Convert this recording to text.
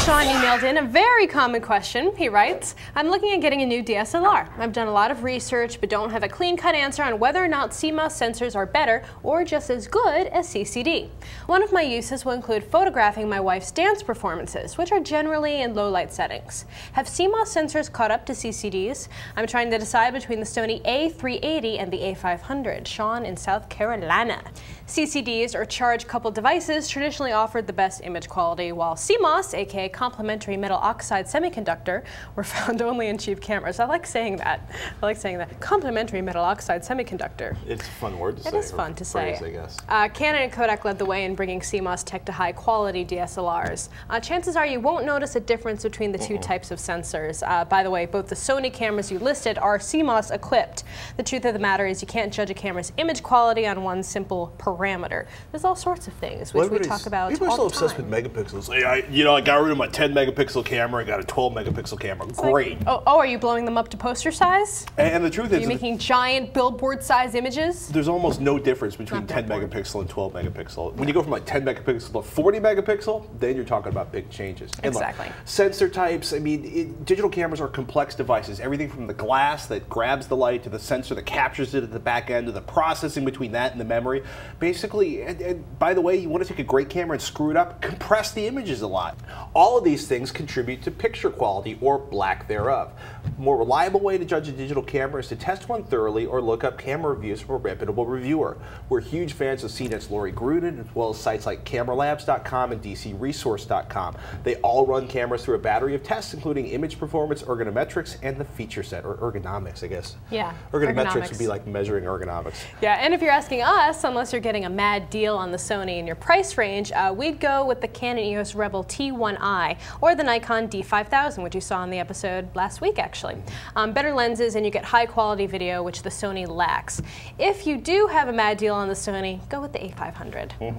Sean emailed in a very common question. He writes, I'm looking at getting a new DSLR. I've done a lot of research but don't have a clean-cut answer on whether or not CMOS sensors are better or just as good as CCD. One of my uses will include photographing my wife's dance performances, which are generally in low-light settings. Have CMOS sensors caught up to CCDs? I'm trying to decide between the Sony A380 and the A500. Sean in South Carolina. CCDs, or charge-coupled devices, traditionally offered the best image quality, while CMOS, aka complementary metal oxide semiconductor, were found only in cheap cameras. I like saying that. I like saying that. Complementary metal oxide semiconductor. It's a fun word to say. It is fun to say. I guess. Canon and Kodak led the way in bringing CMOS tech to high-quality DSLRs. Chances are you won't notice a difference between the two types of sensors. By the way, both the Sony cameras you listed are CMOS-equipped. The truth of the matter is you can't judge a camera's image quality on one simple parameter. There's all sorts of things, which we talk about all the time. People are so obsessed with megapixels. I got rid of my 10-megapixel camera. I got a 12-megapixel camera. It's great. Like, oh, are you blowing them up to poster size? And the truth is, you're making giant billboard-size images? There's almost no difference between 10-megapixel and 12-megapixel. When you go from like 10-megapixel to 40-megapixel, then you're talking about big changes. And exactly. Look, sensor types. I mean, digital cameras are complex devices. Everything from the glass that grabs the light to the sensor that captures it at the back end to the processing between that and the memory. Basically, and by the way, you want to take a great camera and screw it up, compress the images a lot. All of these things contribute to picture quality or lack thereof. A more reliable way to judge a digital camera is to test one thoroughly or look up camera reviews from a reputable reviewer. We're huge fans of CNET's Lori Gruden, as well as sites like Cameralabs.com and DCResource.com. They all run cameras through a battery of tests, including image performance, ergonometrics, and the feature set, or ergonomics, I guess. Yeah, ergonometrics would be like measuring ergonomics. Yeah, and if you're asking us, unless you're getting a mad deal on the Sony in your price range, we'd go with the Canon EOS Rebel T1i or the Nikon D5000, which you saw in the episode last week, actually. Better lenses, and you get high-quality video, which the Sony lacks. If you do have a mad deal on the Sony, go with the A500.